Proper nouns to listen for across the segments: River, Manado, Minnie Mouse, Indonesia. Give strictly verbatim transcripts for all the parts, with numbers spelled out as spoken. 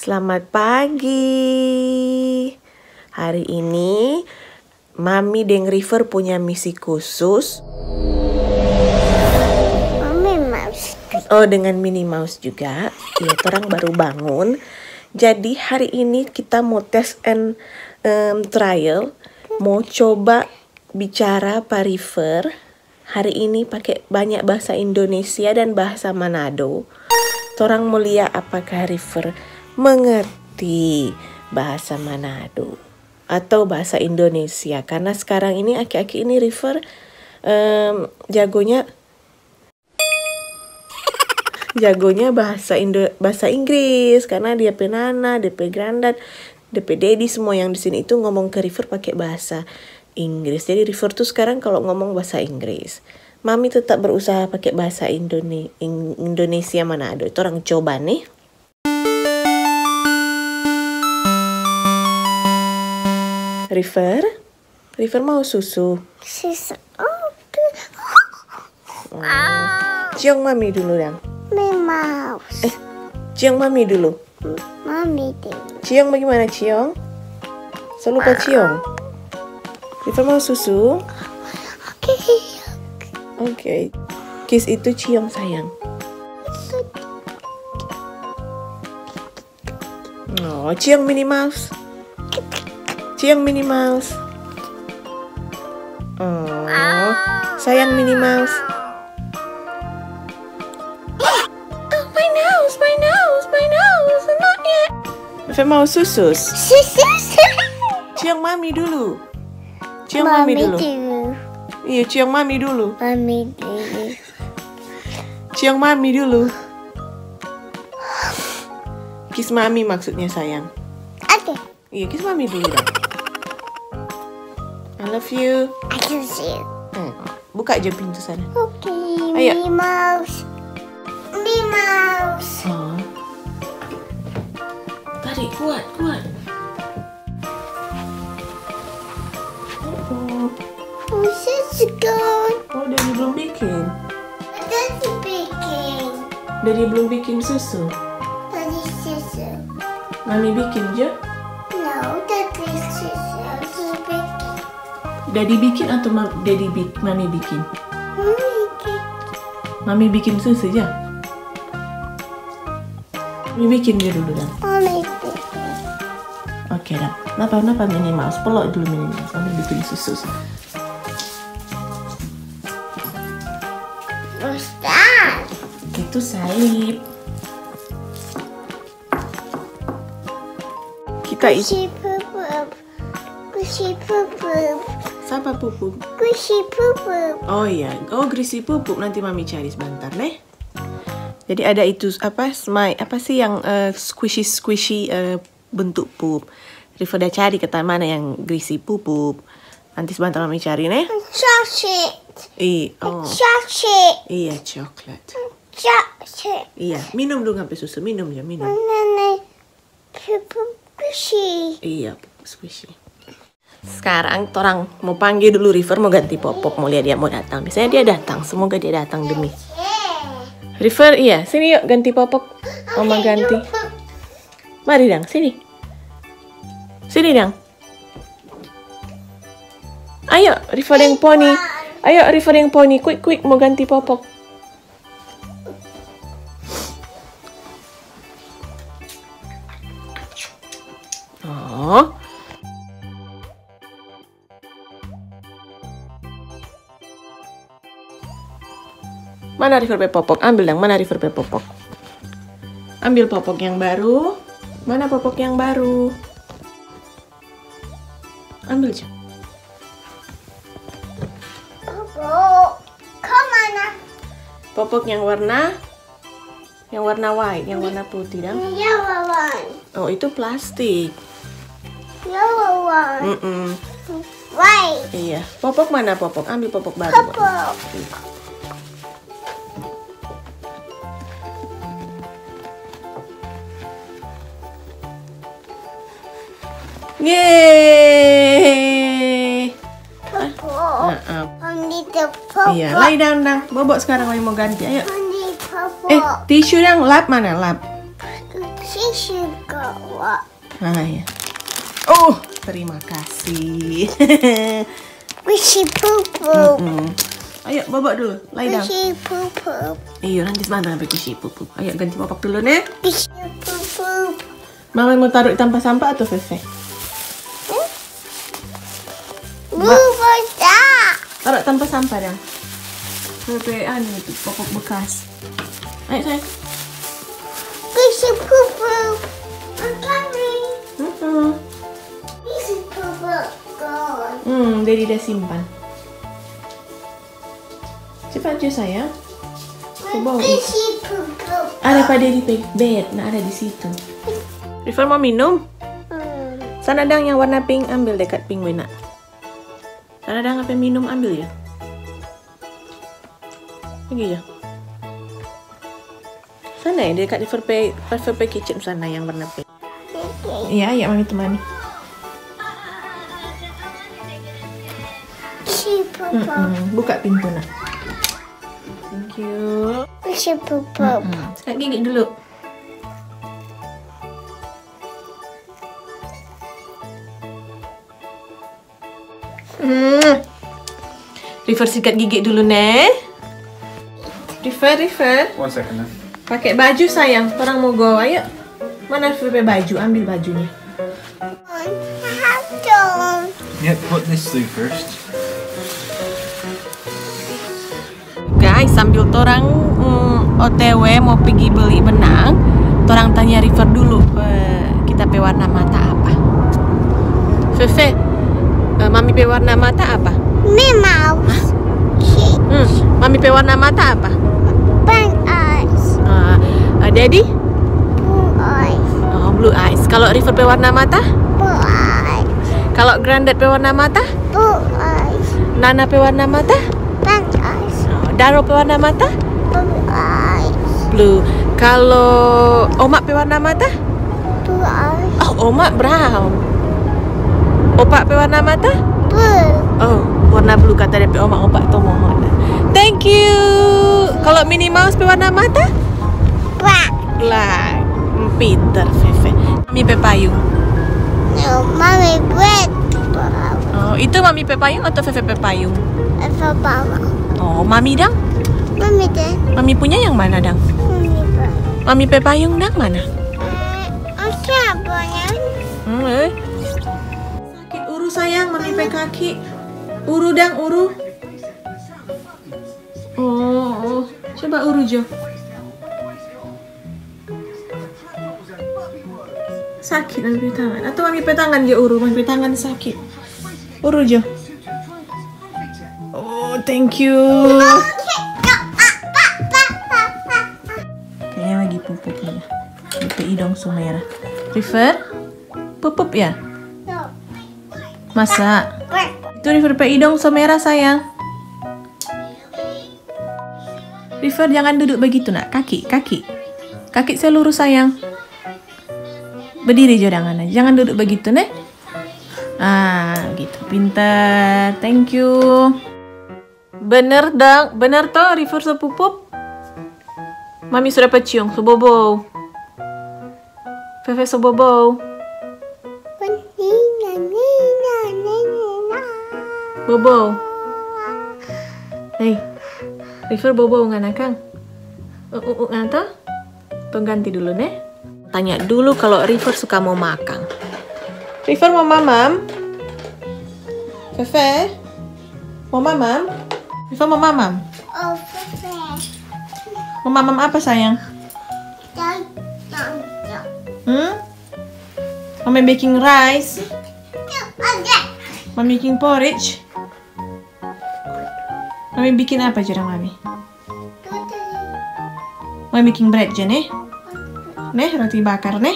Selamat pagi. Hari ini Mami dan River punya misi khusus. Minnie Mouse. Oh, dengan Minnie Mouse juga. Ya, orang baru bangun. Jadi hari ini kita mau test and um, trial. Mau coba bicara Pak River. Hari ini pakai banyak bahasa Indonesia dan bahasa Manado. Orang mau lihat apakah River mengerti bahasa Manado atau bahasa Indonesia, karena sekarang ini aki-aki ini River um, jagonya jagonya bahasa Indo bahasa Inggris, karena dia penana, D P Grandad, D P Daddy, semua yang di sini itu ngomong ke River pakai bahasa Inggris. Jadi River tuh sekarang kalau ngomong bahasa Inggris. Mami tetap berusaha pakai bahasa Indone Indonesia Manado. Itu orang coba nih. River, River mau susu. Susu. Oh. Cium mami dulu dong. Minnie Mouse. Eh, cium mami dulu. Mami dulu. Cium bagaimana cium? Saya lupa cium. River mau susu. Oke. Okay. Oke. Okay. Kiss itu cium sayang. Oh, cium Minnie Mouse. Cium Minnie Mouse. Oh, sayang Minnie Mouse. Oh, my nose, my nose, my nose, not yet. River mau susu. Susu. Cium mami dulu. Cium mami, mami dulu. dulu. Iya, cium mami dulu. Mami dulu. Cium mami dulu. Kiss mami maksudnya sayang. Oke. Okay. Iya, kiss mami dulu dong. I love you. I love you. Hmm. Buka aja pintu sana. Oke. Okay, ayo. Minnie Mouse. Minnie Mouse. Oh. Tarik kuat, kuat. Oh. Oh, susu gone. Oh, Daddy belum bikin. Daddy bikin. Daddy belum bikin susu. Daddy susu. Mami bikin je? No, Daddy susu. Daddy bikin atau ma Daddy bi Mami bikin? Mami bikin. Mami bikin susu aja. Mami bikin dia dulu kan? Mami bikin. Oke dah. Napa napa Minnie Mouse? Peluk dulu Minnie Mouse. Mami bikin susu. Ustaz. Itu salib. Kita isi. Gusi pupuk. Siapa pupuk? Gusi pupuk. Oh iya, oh gusi pupuk nanti mami cari sebentar deh. Jadi ada itu apa? Smile apa sih yang uh, squishy squishy uh, bentuk pup? River dah cari ke mana yang gusi pupuk. Nanti sebentar mami cari nih. Chocolate. I, oh. Chocolate. Iya coklat. Chocolate. Iya, minum dulu sampai susu, minum ya minum. Nenek pupuk squishy. Iya pupuk squishy. Sekarang orang mau panggil dulu River, mau ganti popok, mau lihat dia mau datang. Biasanya dia datang, semoga dia datang demi River. Iya, sini yuk ganti popok. Mama ganti. Mari dong, sini. Sini dong. Ayo River yang poni. Ayo River yang poni, quick quick mau ganti popok. Oh. Mana River popok? Ambil yang mana River popok? Ambil popok yang baru. Mana popok yang baru? Ambil aja. Popok. Ke mana? Popok yang warna? Yang warna white, yang warna putih dong? Yellow one. Oh, itu plastik. Yellow one. Mm -mm. White. Iya. Popok mana popok? Ambil popok baru. Popok. Yeay. Popok. Ah, ah. Only the popok. Iya, lay down dah. Bobok sekarang mau ganti. Ayo. Only popok. Eh, tisu yang lap mana lap? Tisu. I should go up. Ah, ya. Oh, terima kasih. We should poop poop. Mm -mm. Ayo, babak dulu. Lay down. We should poop poop. Iya, nanti sebentar sampai we should poop poop. Ayo, ganti bapak dulu nih. We should poop poop. Mama mau taruh di tempat sampah atau Fefe? Hmm? Bu, tak. Taruh tempat sampah dah. Fefe, anu itu popok bekas. Ayo, sayang. We should poop poop. I'm coming. Mm -mm. We should poop poop. Hmm, Daddy dah simpan. Cepat aja saya. Coba. Ada pada di bed, nah ada di situ. River mau minum? Hmm. Sana dang yang warna pink ambil dekat penguin nak. Sana dang apa minum ambil ya? Pergi ya. Sana ya dekat River Pay, River Pay kitchen sana yang warna pink. Iya, ya mami temani. Mm -mm. Buka pintu nak. Thank you. Pusing pupuk. Mm -mm. Sekarang gigit dulu. Hmm. River sikat gigit dulu neh. River, River. One second. Pakai baju sayang. Orang mau go. Ayo. Mana River baju? Ambil bajunya. Yeah, put this through first. Sambil torang mm, O T W mau pergi beli benang, torang tanya River dulu pe, kita pe warna mata apa. Fefe, uh, mami pe warna mata apa? Minnie Mouse. Hmm, mami pe warna mata apa? Pink eyes. Uh, uh, Daddy? Blue eyes. Oh, blue eyes. Kalau River pe warna mata? Blue eyes. Kalau Granddad pe warna mata? Blue eyes. Nana pe warna mata? Pink eyes. Daro pewarna mata? Blue eyes. Blue. Kalau Omak pewarna mata? Blue eyes. Oh, Omak brown. Opak pewarna mata? Blue. Oh, warna blue kata D P Omak. Opak tomo. Thank you. Kalau Minnie Mouse pewarna mata? Black. Black. Pinter Fefe. Mami pe payung. No, mami red. Oh, itu mami pe payung atau Fefe pe payung? Fefe payung. Oh, mami dang? Mami dang. Mami punya yang mana dang? Mami pe payung dang mana? Hmm, eh. Sakit uru sayang, mami pe kaki. Uru dang, uru. Oh, oh. Coba uru Jo. Sakit mami pe tangan. Atau mami pe tangan dia uru, mami pe tangan sakit. Uru Jo. Thank you. Kayaknya lagi pupuk ya. Di hidung Sumera. River, pupup ya? Masa? Itu River pe hidung Sumera sayang. River jangan duduk begitu nak. Kaki, kaki, kaki seluruh sayang. Berdiri jodangannya. Jangan duduk begitu nih. Ah, gitu. Pintar. Thank you. Bener dong, bener toh River sepupup. Mami sudah pecium, sebobo. Fefe sebobo. Bobo. Hei, River bobo nggak nakang. Uh, uh, uh, ngata? Tuh ganti dulu nih. Tanya dulu kalau River suka mau makan. River mau mamam? Fefe? Mau mamam? River mau mamam? Oh, Fefe. Mau mamam apa, sayang? Hmm? Mami baking rice? Mami baking porridge? Mami bikin apa, jarang mami? Mami baking bread je, neh? Neh, roti bakar, neh?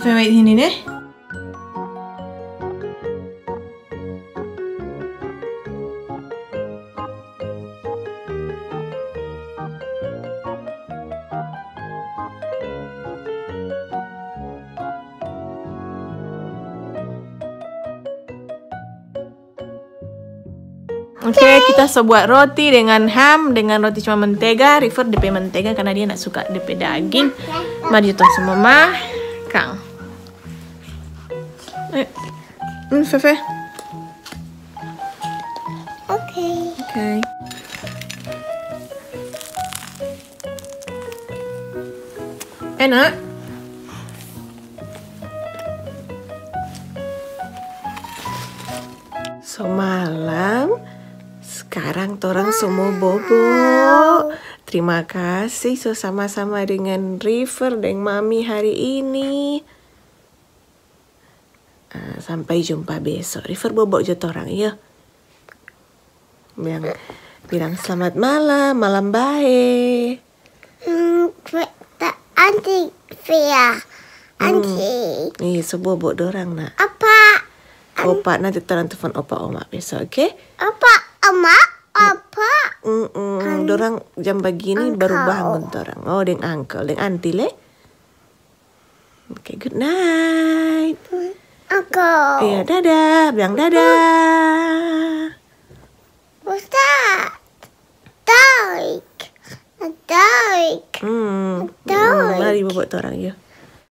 Fefe, wait sini, neh? Oke, okay, kita buat roti dengan ham, dengan roti cuma mentega. River D P mentega karena dia nggak suka D P daging. Mari kita semua makan. Eh, hmm, Fefe. Oke. Oke. Enak. Semalam. Sekarang torang semua bobo. Terima kasih so sama-sama dengan River dan Mami hari ini. Uh, sampai jumpa besok. River bobo aja torang ya. Bilang, bilang selamat malam, malam baik. Hmm, anti Fia, anti. Nih so bobo dorang nak. Apa? Opa nanti torang telepon opa oma besok, oke? Okay? Opa. Oma, apa? Mm -mm. Dorang jam begini uncle. Baru bangun dorang. Oh, deng uncle, deng anti le. Oke, okay, good night. Uncle. Iya, eh, dadah. Bilang dadah. What's that? Dark. Dark. Hmm. Dark. Mari bawa dorang yuk.